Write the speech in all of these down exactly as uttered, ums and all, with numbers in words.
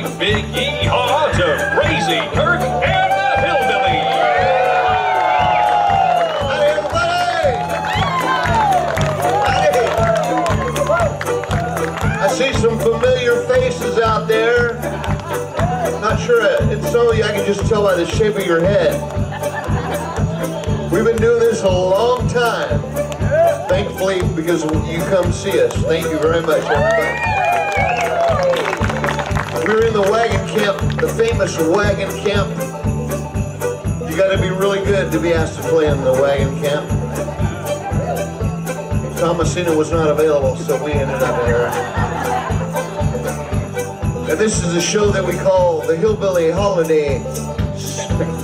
great big yee-haw to Krazy Kirk and the Hillbillies! Howdy, everybody! Howdy! I see some familiar faces out there. Not sure, it's so I can just tell by the shape of your head. We've been doing this a long time, thankfully, because you come see us. Thank you very much, everybody. We were in the wagon camp, the famous wagon camp. You gotta be really good to be asked to play in the wagon camp. Thomasina was not available, so we ended up here. And this is a show that we call the Hillbilly Holiday Spectacular.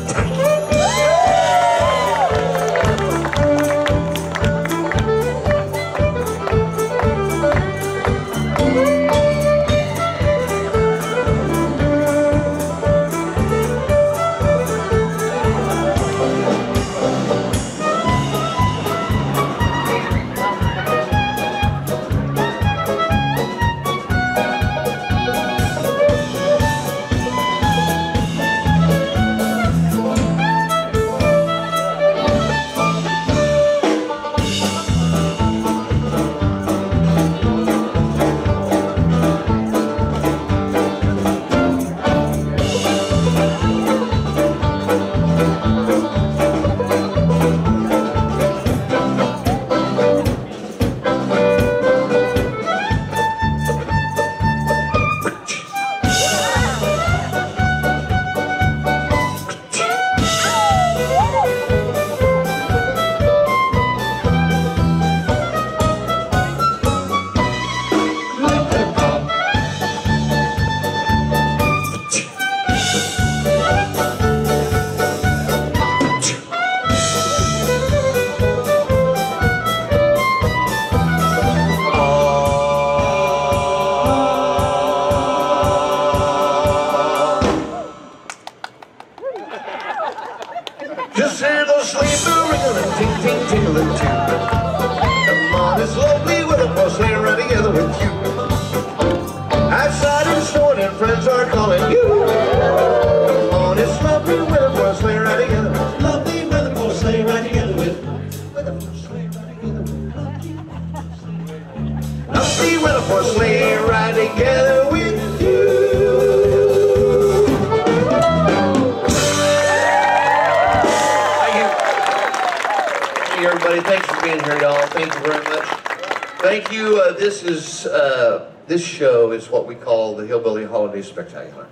Spectacular.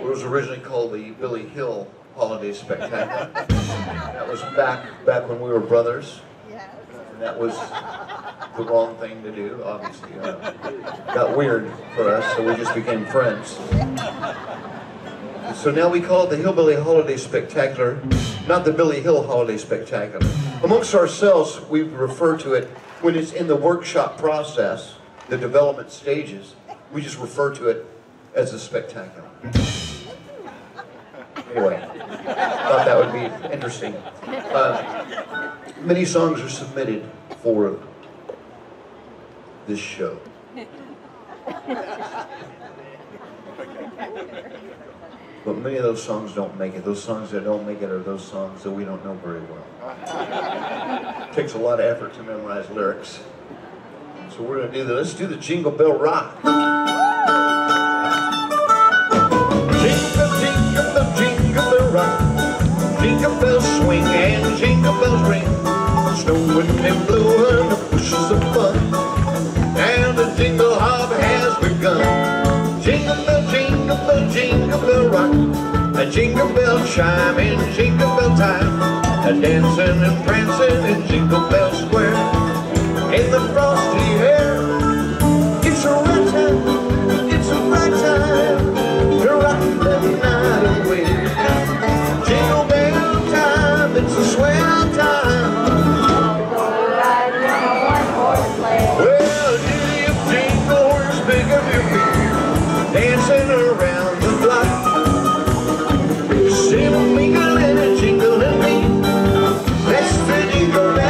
It was originally called the Billy Hill Holiday Spectacular. That was back back when we were brothers. And that was the wrong thing to do, obviously. Uh, got weird for us, so we just became friends. So now we call it the Hillbilly Holiday Spectacular, not the Billy Hill Holiday Spectacular. Amongst ourselves, we refer to it when it's in the workshop process, the development stages. We just refer to it as a spectacular. Anyway, thought that would be interesting. Uh, many songs are submitted for this show. But many of those songs don't make it. Those songs that don't make it are those songs that we don't know very well. It takes a lot of effort to memorize lyrics. So we're going to do that. Let's do the Jingle Bell Rock. Jingle, jingle bell, jingle bell rock. Jingle bells swing and jingle bells ring. Snowing and blowing the bushes of fun. And the jingle hop has begun. Jingle bell, jingle bell, jingle bell rock. A jingle bell chime in jingle bell time. A dancing and prancing in Jingle Bell Square. In the frosty air, it's a right time, it's a right time to rock the night away. Jingle bell time, it's a swell time. Right now, one more play. Well, giddy up, jingle horse, pick up your feet, dancing around the block. Sing me a little jingle and me. That's the jingle bell.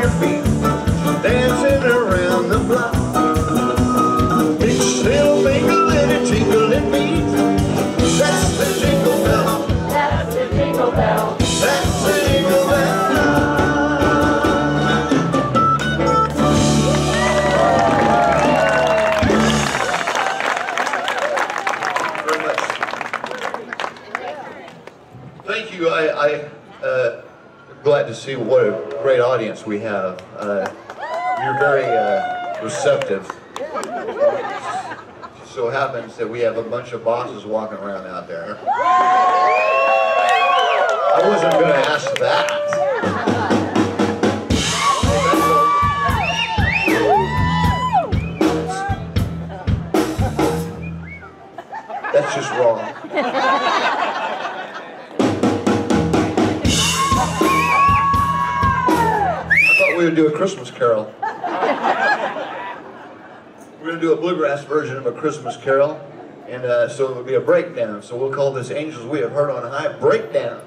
your feet, dancing around the block. Each little finger let it jingle and beat. That's the jingle bell. That's the jingle bell. That's the jingle bell. Thank you. I, I uh, glad to see what a great audience we have. Uh, you're very uh, receptive. It so happens that we have a bunch of bosses walking around out there. I wasn't going to ask that. That's just wrong. We're going to do a Christmas carol. We're going to do a bluegrass version of a Christmas carol, and uh, so it will be a breakdown. So we'll call this Angels We Have Heard on High Breakdown.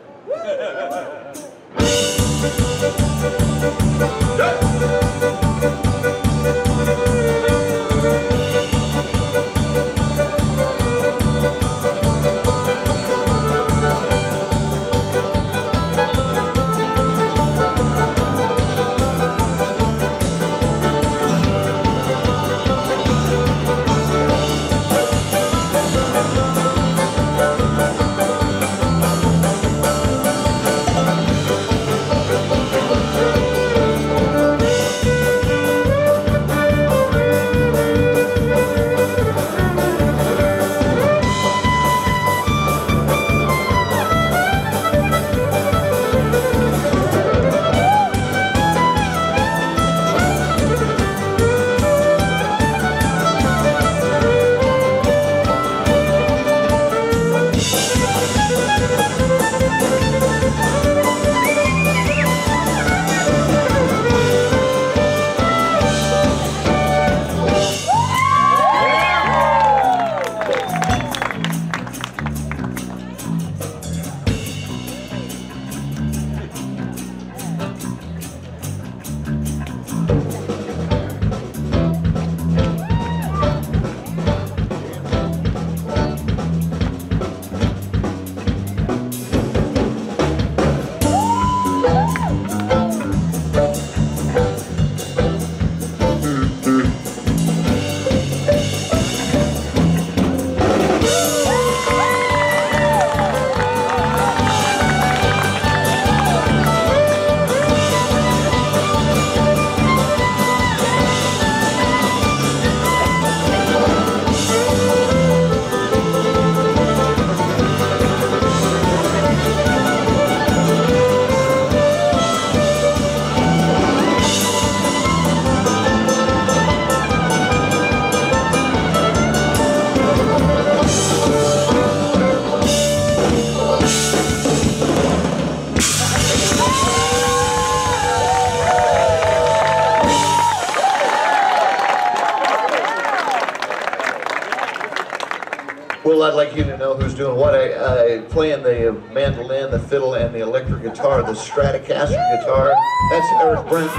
I'd like you to know who's doing what. I, I play in the mandolin, the fiddle, and the electric guitar, the Stratocaster guitar. That's Eric Brenton.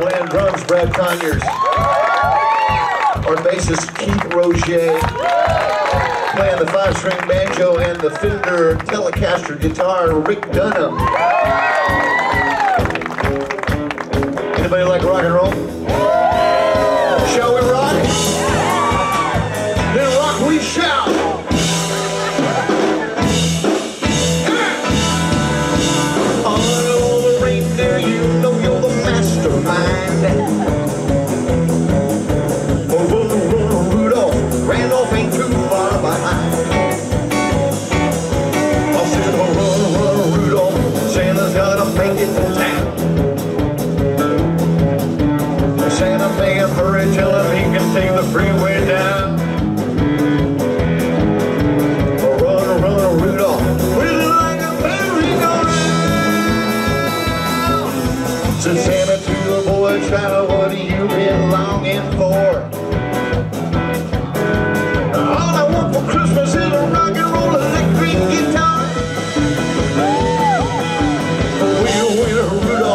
Playing drums, Brad Conyers. Our bassist, Keith Rosier. Playing the five-string banjo and the Fender Telecaster guitar, Rick Dunham. Anybody like rock and roll? Shall we rock? We shout! Rudolph.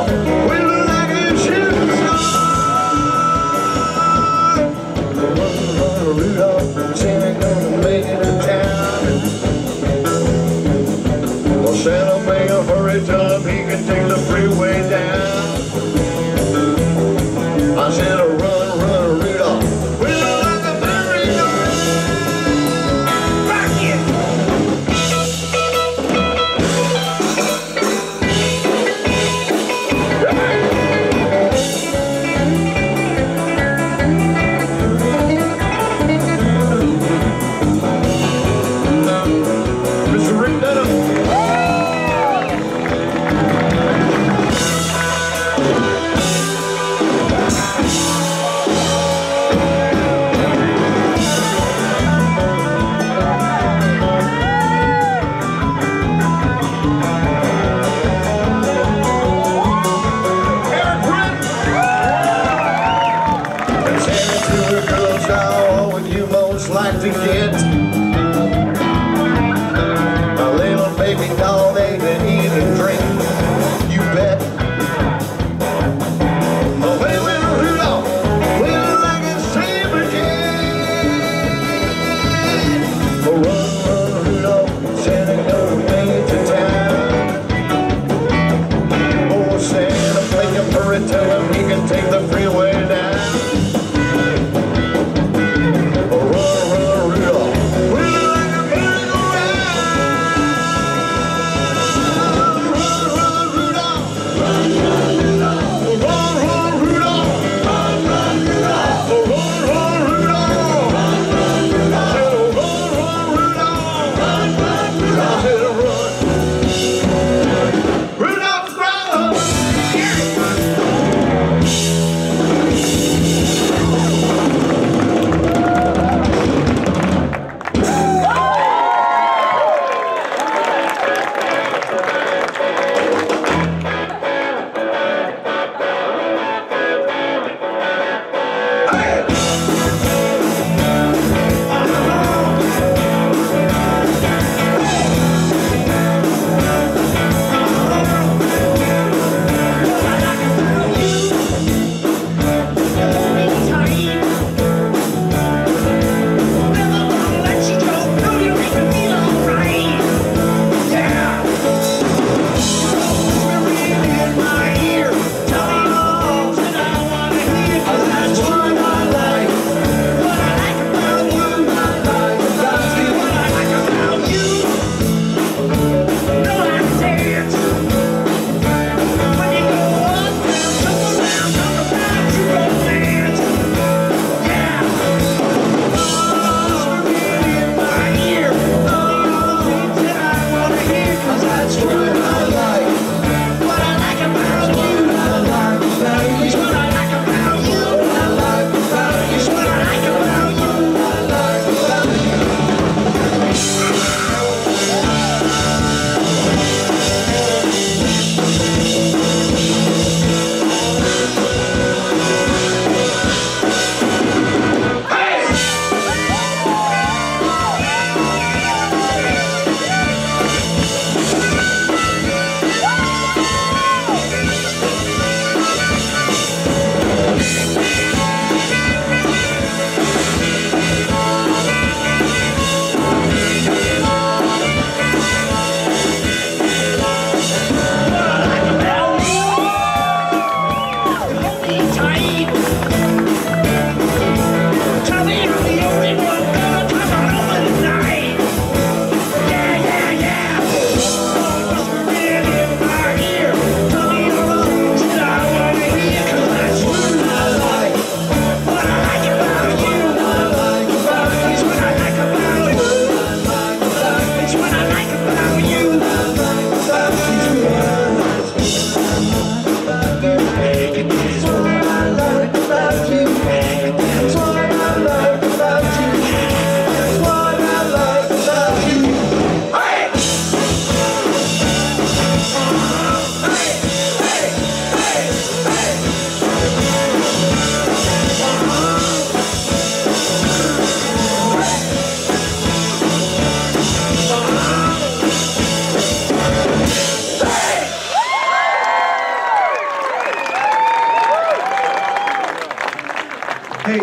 Hey,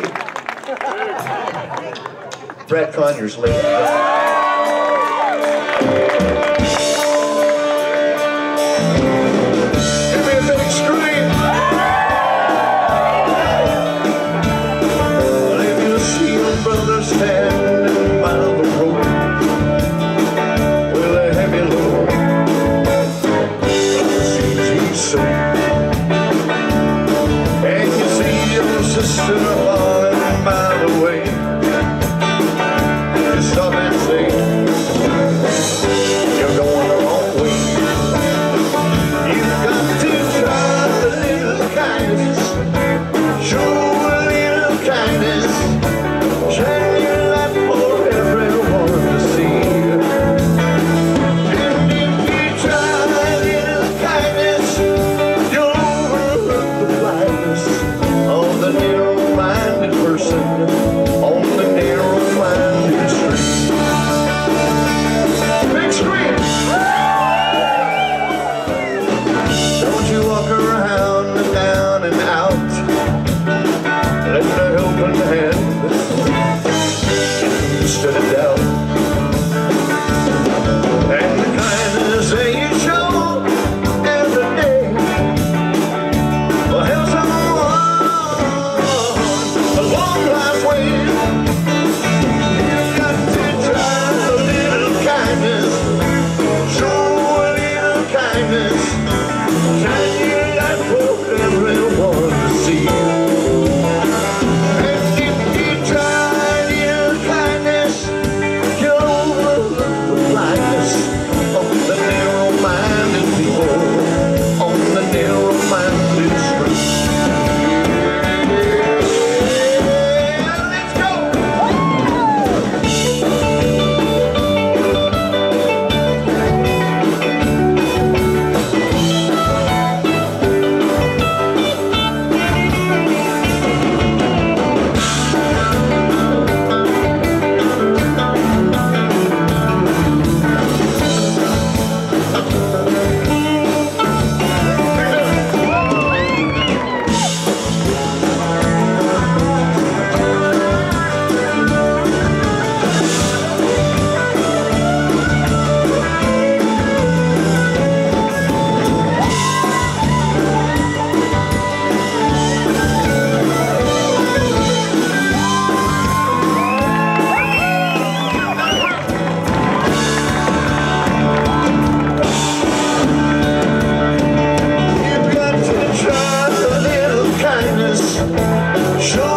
Brad Conyers, ladies. Sure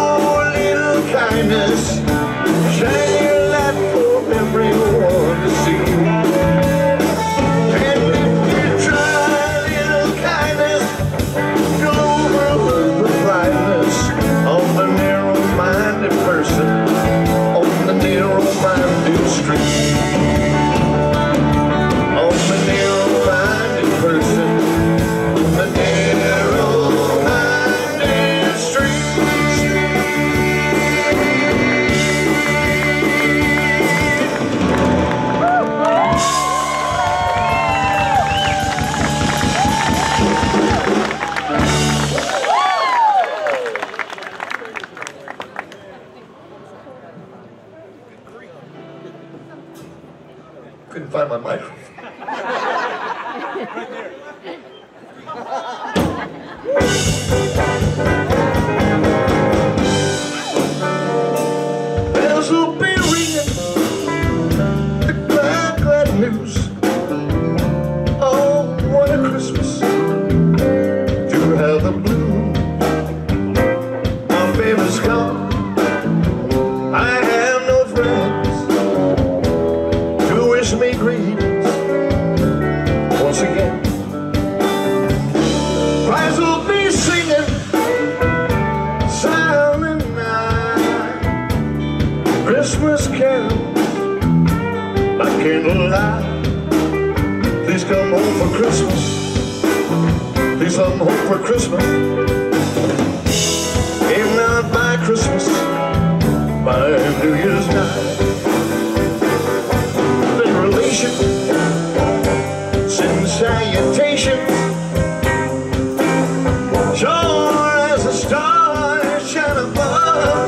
as a star shine above,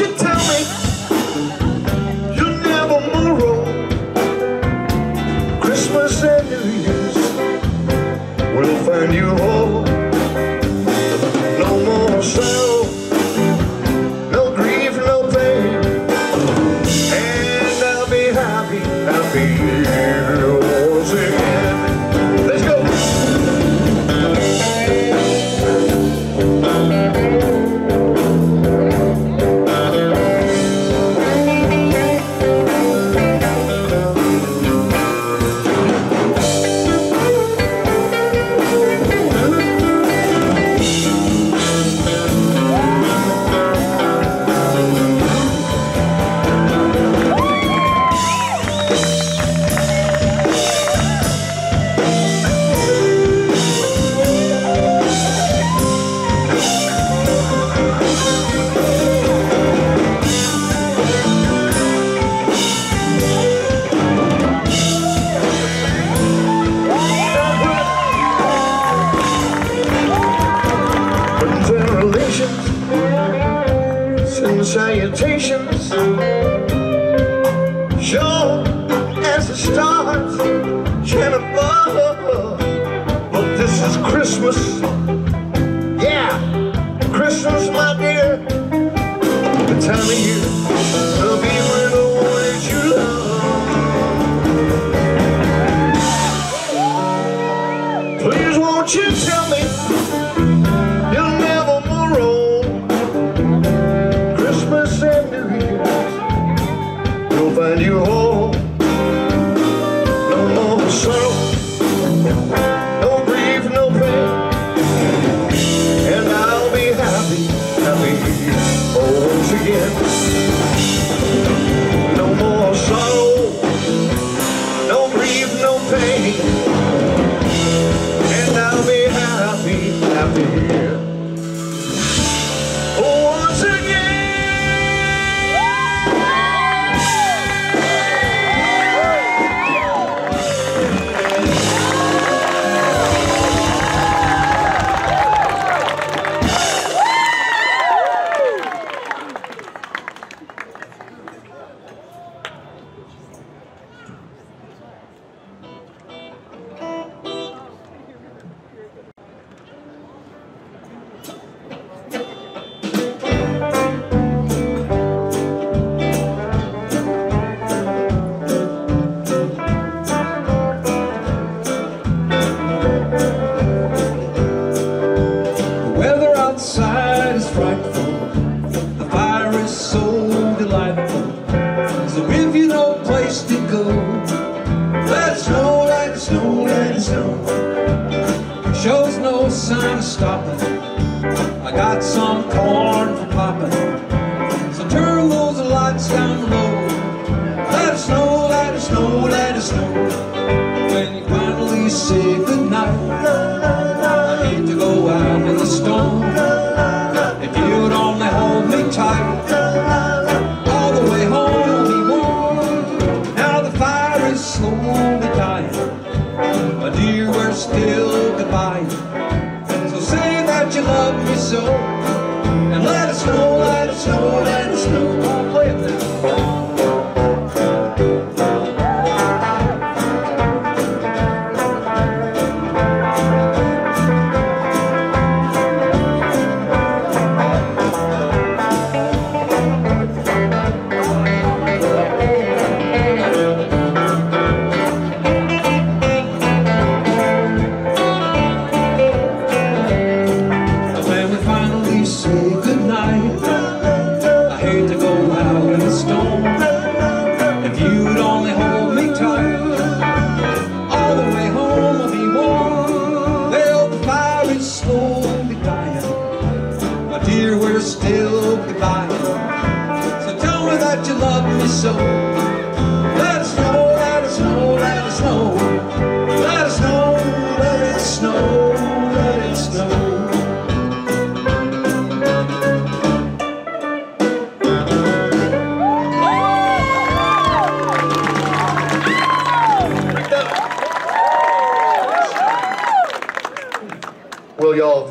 you tell me you're never morrow, Christmas and New Year's will find you whole. No more sorrow, no grief, no pain, and I'll be happy, I'll be yours again. Let's go. Salutations, sure as it starts, and above. But this is Christmas, yeah, Christmas, my dear. The time of year will be when the one that you love. Please won't you tell me? You hold no more sorrow, no grief, no pain, and I'll be happy, happy once again. No more sorrow, no grief, no pain, and I'll be happy, happy.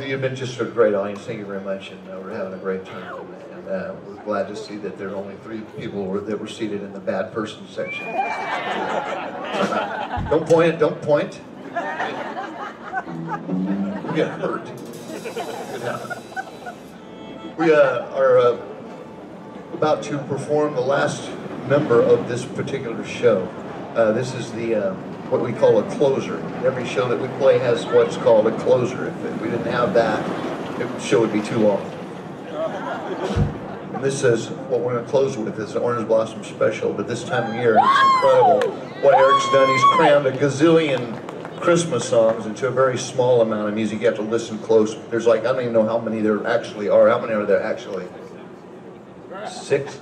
You've been just so great audience. Thank you very much, and uh, we're having a great time. and uh, we're glad to see that there are only three people were, that were seated in the bad person section. Uh, don't point, don't point. We get hurt. We uh, are uh, about to perform the last member of this particular show. Uh, this is the uh, what we call a closer. Every show that we play has what's called a closer. If, if we didn't have that, the show would be too long. And this is what we're going to close with. It's an Orange Blossom Special, but this time of year it's incredible what Eric's done. He's crammed a gazillion Christmas songs into a very small amount of music. You have to listen close. There's like, I don't even know how many there actually are. How many are there actually? Six?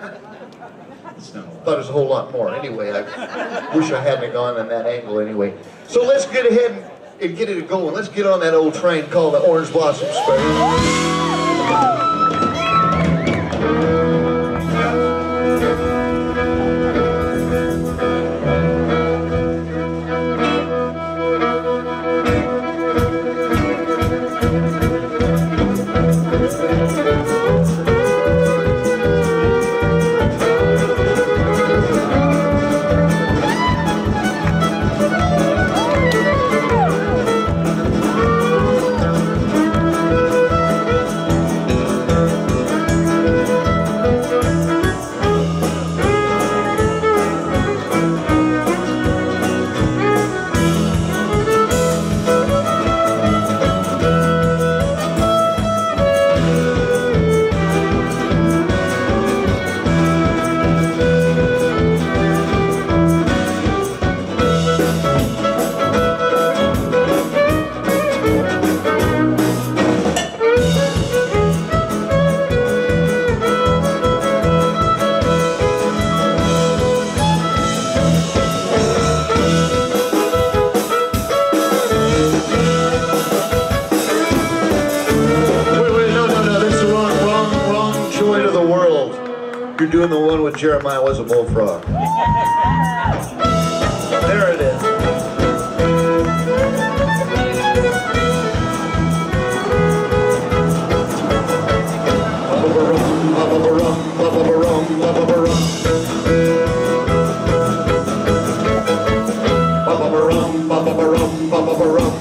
I thought it was a whole lot more. Anyway, I wish I hadn't gone in that angle anyway. So let's get ahead and get it going. Let's get on that old train called the Orange Blossom Special. Doing the one with Jeremiah was a bullfrog. There it is. Ba-ba-ba-rum, ba-ba-ba-rum, ba-ba-ba-rum, ba-ba-ba-rum. Ba-ba-ba-rum, ba-ba-ba-rum, ba-ba-ba-rum.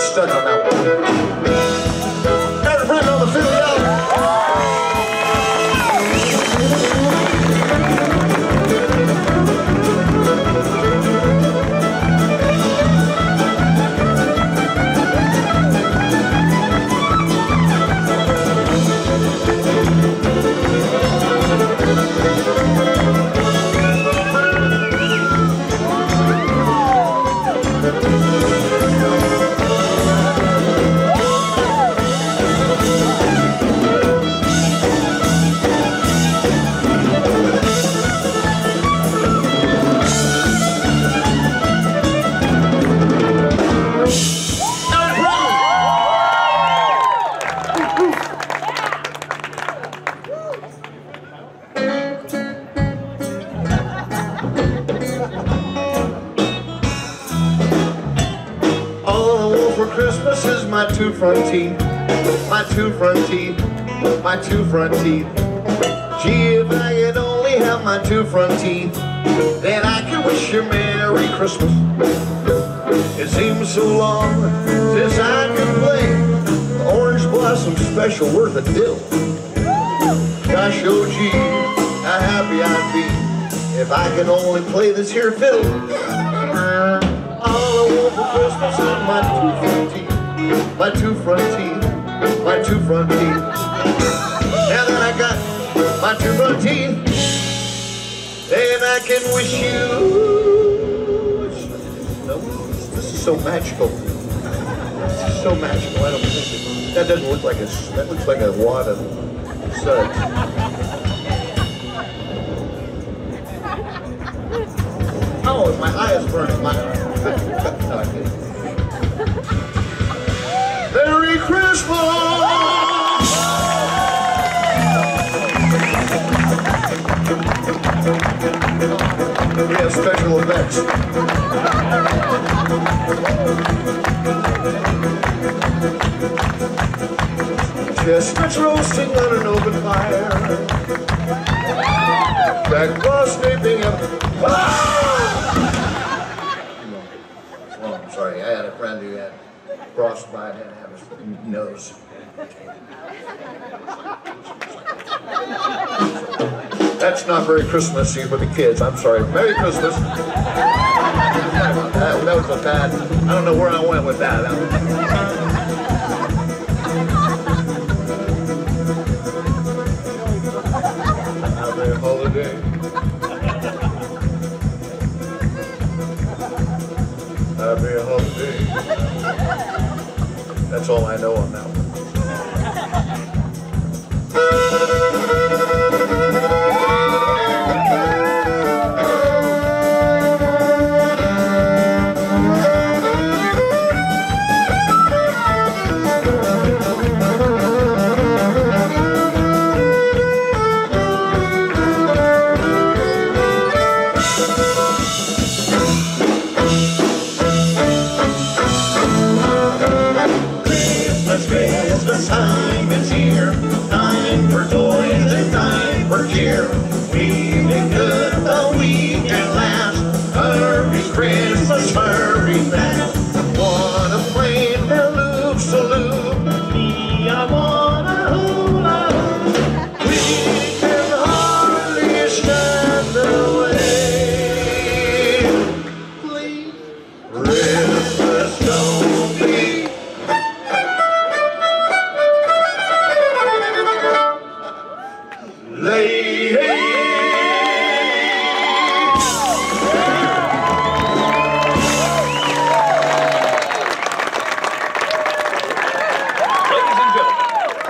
Stuck on that one. Eric Brenton on the fiddle, y'all. Front teeth, my two front teeth, my two front teeth. Gee, if I could only have my two front teeth, then I could wish you Merry Christmas. It seems so long since I could play the Orange Blossom Special worth a dill. Gosh, oh gee, how happy I'd be if I could only play this here fiddle. All I want for Christmas is my two front teeth. My two front teeth, my two front teeth. Now that I got my two front teeth, then I can wish you. This is so magical. This is so magical. I don't think it, that doesn't look like a. That looks like a wad of suds. Oh, my eye is burning. My eye. No, I didn't. Merry Christmas! of special effects. Chestnuts roasting on an open fire. Jack was sleeping up. Oh! Well, I'm sorry, I had a friend who had frostbite and had his nose. That's not very Christmassy for the kids. I'm sorry. Merry Christmas. That, that was a bad. I don't know where I went with that. that was... Another holiday. Happy holiday. That's all I know on that one.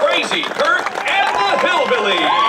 Krazy Kirk and the Hillbillies.